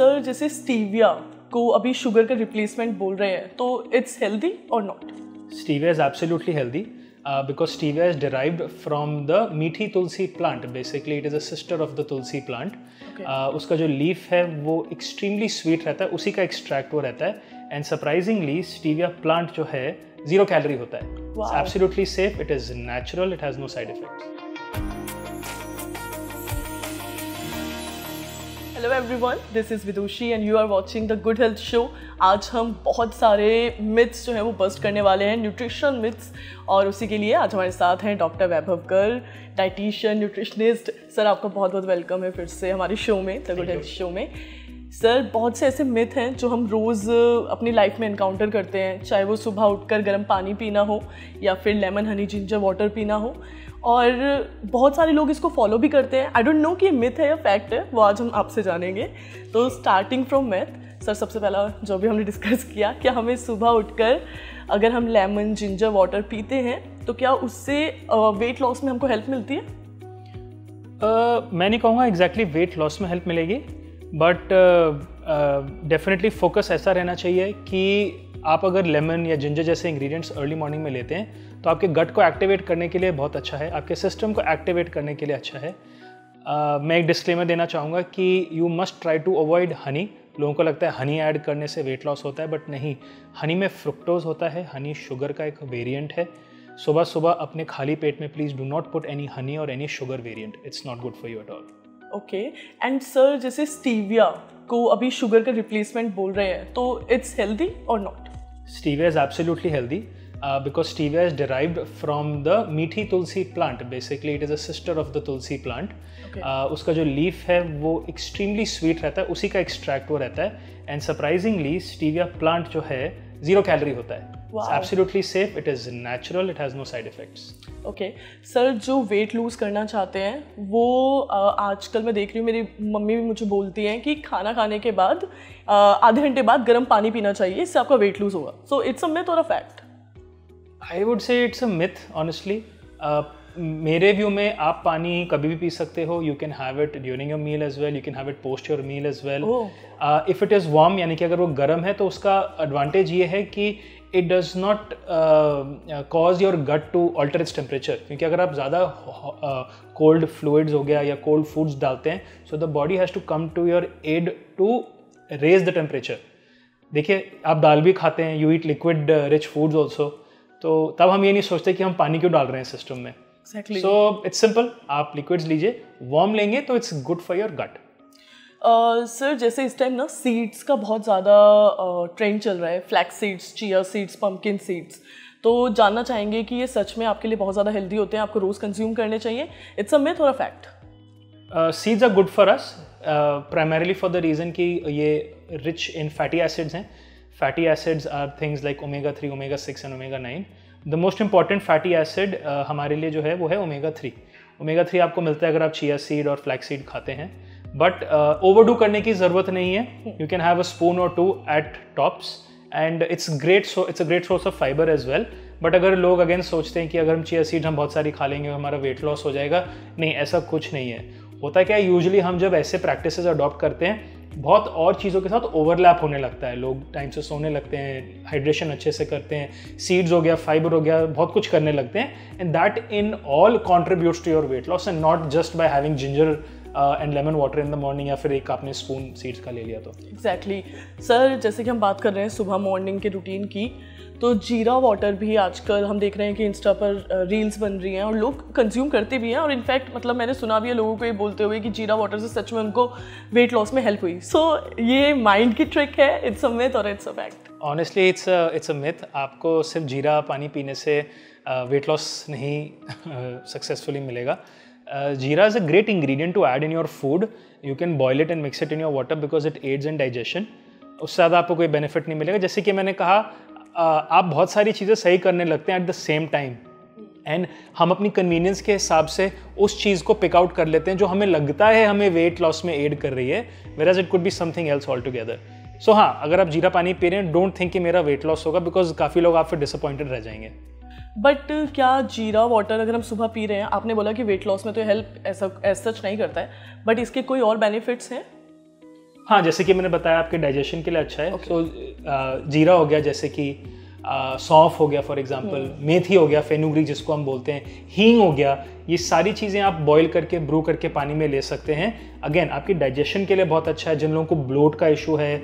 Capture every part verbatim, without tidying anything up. Sir जैसे stevia को अभी शुगर का रिप्लेसमेंट बोल रहे हैं, तो इट्स हेल्दी और not? Stevia is absolutely healthy because stevia is derived from the meethi tulsi plant. Basically it is a sister of the tulsi plant. उसका जो लीफ है वो एक्सट्रीमली स्वीट रहता है, उसी का एक्सट्रैक्ट वो रहता है. एंड सरप्राइजिंगली स्टीविया प्लांट जो है जीरो कैलोरी होता है. It's absolutely safe, it is natural, it has no side effects. Hello everyone, this is Vidushi and you are watching the good health show. आज हम बहुत सारे मिथ्स जो हैं वो बस्ट करने वाले हैं, न्यूट्रिशन मिथ्स, और उसी के लिए आज हमारे साथ हैं doctor Vaibhav Garg, dietitian, nutritionist. Sir आपका बहुत बहुत वेलकम है फिर से हमारे शो में, द गुड हेल्थ शो में. सर बहुत से ऐसे मिथ हैं जो हम रोज़ अपनी लाइफ में इनकाउंटर करते हैं, चाहे वो सुबह उठकर गर्म पानी पीना हो या फिर लेमन हनी जिंजर वाटर पीना हो, और बहुत सारे लोग इसको फॉलो भी करते हैं. आई डोंट नो कि ये मिथ है या फैक्ट है, वो आज हम आपसे जानेंगे. तो स्टार्टिंग फ्रॉम मिथ, सर सबसे पहला जो भी हमने डिस्कस किया कि हमें सुबह उठकर अगर हम लेमन जिंजर वाटर पीते हैं तो क्या उससे वेट लॉस में हमको हेल्प मिलती है? uh, मैं नहीं कहूँगा एग्जैक्टली वेट लॉस में हेल्प मिलेगी, बट डेफिनेटली फोकस ऐसा रहना चाहिए कि आप अगर लेमन या जिंजर जैसे इंग्रेडिएंट्स अर्ली मॉर्निंग में लेते हैं तो आपके गट को एक्टिवेट करने के लिए बहुत अच्छा है, आपके सिस्टम को एक्टिवेट करने के लिए अच्छा है. uh, मैं एक डिस्क्लेमर देना चाहूँगा कि you must try to avoid honey. लोगों को लगता है हनी ऐड करने से वेट लॉस होता है, बट नहीं. हनी में फ्रुक्टोज होता है, हनी शुगर का एक वेरिएंट है. सुबह सुबह अपने खाली पेट में please do not put any honey और any sugar variant, it's not good for you at all. Okay, and sir जैसे स्टीविया को अभी शुगर का रिप्लेसमेंट बोल रहे हैं, तो इट्स हेल्दी और not? Stevia is absolutely healthy because stevia is derived from the meethi tulsi plant. Basically it is a sister of the tulsi plant. उसका जो लीफ है वो एक्सट्रीमली स्वीट रहता है, उसी का एक्सट्रैक्ट वो रहता है. एंड सरप्राइजिंगली स्टीविया प्लांट जो है जीरो कैलोरी होता है. It's absolutely safe, it is natural, it has no side effects. Okay sir, जो वेट लूज़ करना चाहते हैं वो आजकल मैं देख रही हूँ, मेरी मम्मी भी मुझे बोलती हैं कि खाना खाने के बाद आधे घंटे बाद गर्म पानी पीना चाहिए, इससे आपका वेट लूज़ होगा. सो इट्स अ मिथ और a fact? I would say it's a myth honestly. मेरे व्यू में आप पानी कभी भी पी सकते हो. You can have it during your meal as well, you can have it post your meal as well. If it is warm, यानी कि अगर वो गर्म है, तो उसका एडवांटेज ये है कि it does not cause your gut to alter its temperature. क्योंकि अगर आप ज़्यादा कोल्ड फ्लूइड्स हो गया या कोल्ड फूड्स डालते हैं, so the body has to come to your aid to raise the temperature. देखिए आप दाल भी खाते हैं, you eat liquid rich foods also, तो तब हम ये नहीं सोचते कि हम पानी क्यों डाल रहे हैं सिस्टम में. सो इट्स सिंपल, आप लिक्विड्स लीजिए, वार्म लेंगे तो it's good for your gut. Sir जैसे इस टाइम ना सीड्स का बहुत ज़्यादा ट्रेंड चल रहा है, flax seeds, chia seeds, pumpkin seeds, तो जानना चाहेंगे कि ये सच में आपके लिए बहुत ज़्यादा हेल्दी होते हैं, आपको रोज़ कंज्यूम करने चाहिए, इट्स अ मिथ और a fact? Seeds are good for us primarily for the reason कि ये रिच इन फैटी एसिड्स हैं. Fatty acids are things like omega three, omega six and omega nine. The most important fatty acid हमारे लिए जो है वो है omega three. Omega three आपको मिलता है अगर आप चिया सीड और फ्लैक्स सीड खाते हैं, बट ओवरडू करने की ज़रूरत नहीं है. You can have a spoon or two at tops and it's great so it's a great source of fibre as well. But अगर लोग अगेन सोचते हैं कि अगर हम चिया सीड हम बहुत सारी खा लेंगे हमारा वेट लॉस हो जाएगा, नहीं, ऐसा कुछ नहीं है. होता क्या है, यूजुअली हम जब ऐसे प्रैक्टिसेस अडॉप्ट करते हैं बहुत और चीज़ों के साथ ओवरलैप होने लगता है. लोग टाइम से सोने लगते हैं, हाइड्रेशन अच्छे से करते हैं, सीड्स हो गया, फाइबर हो गया, बहुत कुछ करने लगते हैं. And that in all contributes to your weight loss and not just by having ginger and lemon water in the morning या फिर एक आपने स्पून सीड्स का ले लिया तो. एग्जैक्टली सर, जैसे कि हम बात कर रहे हैं सुबह मॉर्निंग के रूटीन की, तो जीरा वाटर भी आजकल हम देख रहे हैं कि इंस्टा पर रील्स बन रही हैं और लोग कंज्यूम करते भी हैं, और इनफैक्ट मतलब मैंने सुना भी है लोगों को ये बोलते हुए कि जीरा वाटर से सच में उनको वेट लॉस में हेल्प हुई. सो so, ये माइंड की ट्रिक है, इट्स अ मिथ और it's a fact? Honestly it's it's a myth. आपको सिर्फ जीरा पानी पीने से वेट uh, लॉस नहीं सक्सेसफुली uh, मिलेगा. Uh, Jeera is a great ingredient to add in your food. You can boil it and mix it in your water because it aids in digestion. उससे ज़्यादा आपको कोई benefit नहीं मिलेगा. जैसे कि मैंने कहा, आप बहुत सारी चीज़ें सही करने लगते हैं at the same time, and हम अपनी कन्वीनियंस के हिसाब से उस चीज़ को पिक आउट कर लेते हैं जो हमें लगता है हमें वेट लॉस में एड कर रही है, whereas it could be something else altogether. So हाँ, अगर आप जीरा पानी पी रहे हैं, डोंट थिंक कि मेरा वेट लॉस होगा, बिकॉज काफ़ी लोग आपसे डिसअपॉइंटेड रह जाएंगे. बट uh, क्या जीरा वाटर अगर हम सुबह पी रहे हैं, आपने बोला कि वेट लॉस में तो हेल्प ऐसा ऐसा सच नहीं करता है, बट इसके कोई और बेनिफिट्स हैं? हाँ, जैसे कि मैंने बताया आपके डाइजेशन के लिए अच्छा है। तो okay. जीरा हो गया, जैसे कि सौंफ हो गया फॉर एग्जांपल, मेथी हो गया, फेनुग्रीक जिसको हम बोलते हैं, हींग हो गया, ये सारी चीज़ें आप बॉईल करके ब्रू करके पानी में ले सकते हैं। अगेन आपकी डाइजेशन के लिए बहुत अच्छा है। जिन लोगों को ब्लोट का इशू है,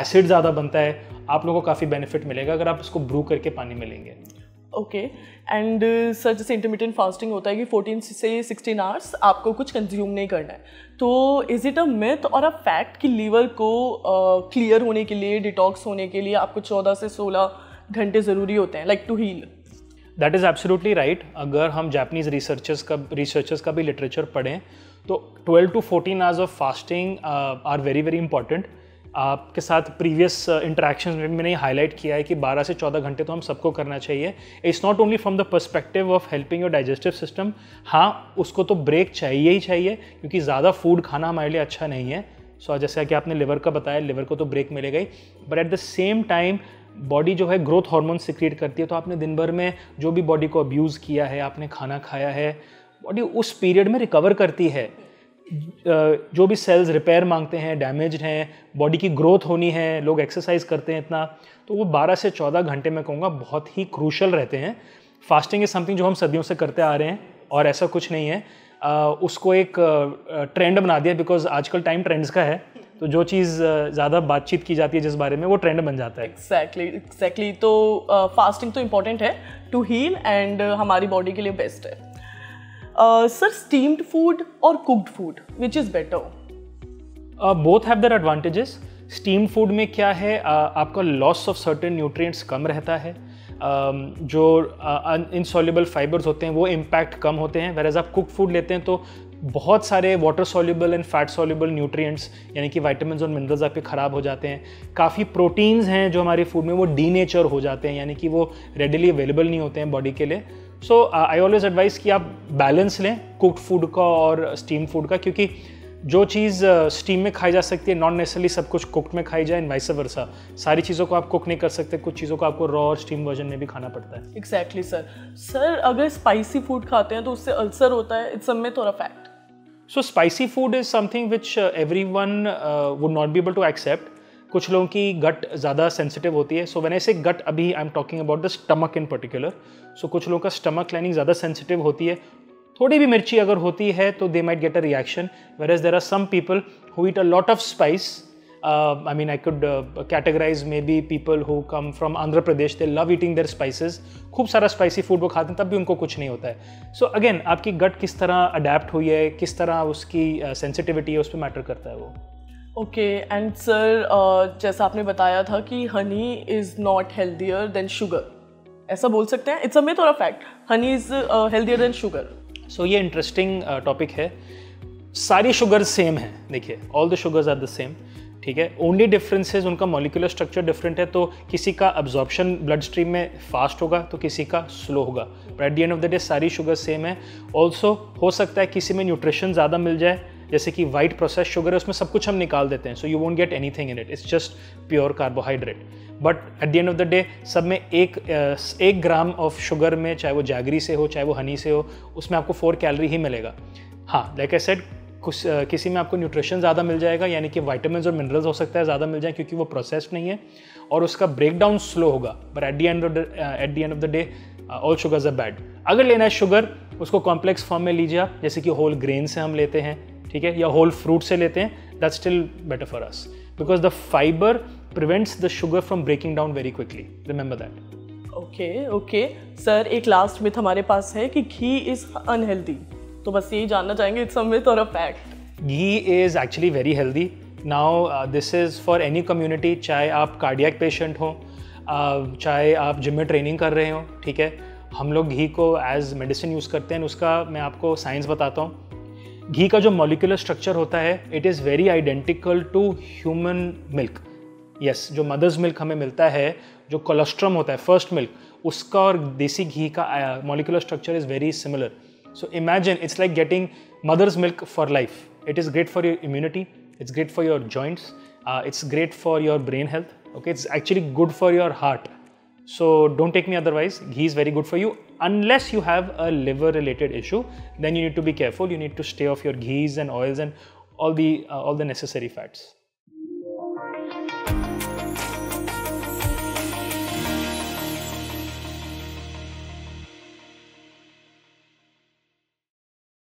एसिड ज़्यादा बनता है, आप लोगों को काफ़ी बेनिफिट मिलेगा अगर आप इसको ब्रू करके पानी में लेंगे। ओके एंड सर जैसे इंटरमिटेंट फास्टिंग होता है कि फोर्टीन से सिक्सटीन आवर्स आपको कुछ कंज्यूम नहीं करना है, तो इज़ इट अ मिथ और अ फैक्ट कि लीवर को क्लियर uh, होने के लिए, डिटॉक्स होने के लिए आपको चौदह से सोलह घंटे ज़रूरी होते हैं like to heal? That is absolutely right. अगर हम जापानीज़ रिसर्चर्स का रिसर्चर्स का भी लिटरेचर पढ़ें तो twelve to fourteen hours of fasting are very very important. आपके साथ प्रीवियस इंटरेक्शन में मैंने हाईलाइट किया है कि बारह से चौदह घंटे तो हम सबको करना चाहिए। It's not only from the perspective of helping your digestive system, हाँ उसको तो ब्रेक चाहिए ही चाहिए क्योंकि ज़्यादा फूड खाना हमारे लिए अच्छा नहीं है। सो so, जैसा कि आपने लिवर का बताया, लिवर को तो ब्रेक मिलेगा ही, but at the same time body जो है ग्रोथ हार्मोन सिक्रिएट करती है। तो आपने दिन भर में जो भी बॉडी को अब्यूज़ किया है, आपने खाना खाया है, बॉडी उस पीरियड में रिकवर करती है। जो भी सेल्स रिपेयर मांगते हैं, डैमेज्ड हैं, बॉडी की ग्रोथ होनी है, लोग एक्सरसाइज करते हैं इतना, तो वो बारह से चौदह घंटे मैं कहूँगा बहुत ही क्रूशल रहते हैं। फास्टिंग इज समथिंग जो हम सदियों से करते आ रहे हैं और ऐसा कुछ नहीं है। उसको एक ट्रेंड बना दिया बिकॉज आजकल टाइम ट्रेंड्स का है, तो जो चीज़ ज़्यादा बातचीत की जाती है जिस बारे में वो ट्रेंड बन जाता है। Exactly exactly. तो फास्टिंग तो इम्पॉर्टेंट है टू हील एंड हमारी बॉडी के लिए बेस्ट है। सर स्टीम्ड फूड और cooked food which is better? Both have their advantages. Steamed food में क्या है, uh, आपका लॉस ऑफ सर्टेन न्यूट्रिएंट्स कम रहता है, uh, जो इनसॉल्युबल uh, फाइबर्स होते हैं वो इम्पैक्ट कम होते हैं। वेरएज आप कुक्ड फूड लेते हैं तो बहुत सारे water soluble and fat soluble nutrients यानी कि विटामिन्स और मिनरल्स आपके ख़राब हो जाते हैं। काफ़ी प्रोटीन्स हैं जो हमारे फूड में वो डीनेचर हो जाते हैं, यानी कि वो रेडिली अवेलेबल नहीं होते हैं बॉडी के लिए। सो आई ऑलवेज एडवाइस कि आप बैलेंस लें कुक्ड फूड का और स्टीम फूड का, क्योंकि जो चीज़ स्टीम uh, में खाई जा सकती है नॉट नेसेसरली सब कुछ कुक्ड में खाई जाए एंड वाइस वर्सा। सारी चीज़ों को आप कुक नहीं कर सकते, कुछ चीज़ों को आपको रॉ और स्टीम वर्जन में भी खाना पड़ता है। Exactly sir. सर अगर स्पाइसी फूड खाते हैं तो उससे अल्सर होता है, इट्स अ मिथ और a fact? So spicy food is something which everyone would not be able to accept. कुछ लोगों की गट ज़्यादा सेंसिटिव होती है। So when I say gut, अभी I am talking about the stomach in particular. So कुछ लोगों का स्टमक लाइनिंग ज़्यादा सेंसिटिव होती है, थोड़ी भी मिर्ची अगर होती है तो they might get a reaction. Whereas there are some people who eat a lot of spice. I mean I could categorise maybe people who come from Andhra Pradesh, they love eating their spices, खूब सारा spicy food वो खाते हैं तब भी उनको कुछ नहीं होता है। सो so, अगेन आपकी गट किस तरह अडेप्ट हुई है, किस तरह उसकी सेंसिटिविटी uh, है, उस पर मैटर करता है वो। ओके एंड सर जैसा आपने बताया था कि honey is not healthier than sugar, ऐसा बोल सकते हैं? इट्स अ मिथ और a fact, honey is healthier than sugar? So ये इंटरेस्टिंग टॉपिक uh, है। सारी शुगर सेम है, देखिए all the sugars are the same, ठीक है। ओनली डिफरेंसेस उनका मॉलिक्यूलर स्ट्रक्चर डिफरेंट है, तो किसी का अब्जॉर्प्शन ब्लड स्ट्रीम में फास्ट होगा तो किसी का स्लो होगा, but at the end of the day सारी शुगर सेम है। ऑल्सो हो सकता है किसी में न्यूट्रिशन ज़्यादा मिल जाए, जैसे कि वाइट प्रोसेस शुगर है उसमें सब कुछ हम निकाल देते हैं, so you won't get anything in it, it's just pure carbohydrate. But at the end of the day सब में एक एक ग्राम ऑफ शुगर में, चाहे वो जैगरी से हो चाहे वो हनी से हो, उसमें आपको फोर कैलोरी ही मिलेगा। हाँ लाइक आई सेड, कुछ किसी में आपको न्यूट्रिशन ज़्यादा मिल जाएगा, यानी कि विटामिन्स और मिनरल्स हो सकता है ज़्यादा मिल जाए क्योंकि वो प्रोसेस्ड नहीं है और उसका ब्रेकडाउन स्लो होगा, but at the end at the end of the day all sugars are bad. अगर लेना है शुगर उसको कॉम्प्लेक्स फॉर्म में लीजिए, जैसे कि होल ग्रेन से हम लेते हैं, ठीक है, या होल फ्रूट से लेते हैं, that's still better for us because the fibre prevents the sugar from breaking down very quickly, remember that. Okay okay sir एक लास्ट मिथ हमारे पास है कि घी इज अनहेल्दी, तो बस यही जानना चाहेंगे, इट्स अ मिथ और a fact? Ghee is actually very healthy. Now this is for any community, चाहे आप कार्डियक पेशेंट हो, uh, चाहे आप जिम में ट्रेनिंग कर रहे हो, ठीक है। हम लोग घी को एज मेडिसिन यूज़ करते हैं, उसका मैं आपको साइंस बताता हूँ। घी का जो मॉलिक्यूलर स्ट्रक्चर होता है it is very identical to human milk. Yes, जो मदर्स मिल्क हमें मिलता है, जो कोलोस्ट्रम होता है फर्स्ट मिल्क, उसका और देसी घी का molecular structure is very similar. So imagine it's like getting mother's milk for life. It is great for your immunity, it's great for your joints, it's great for your brain health, okay, it's actually good for your heart. So don't take me otherwise, ghee is very good for you unless you have a liver related issue, then you need to be careful, you need to stay off your ghees and oils and all the uh, all the necessary fats.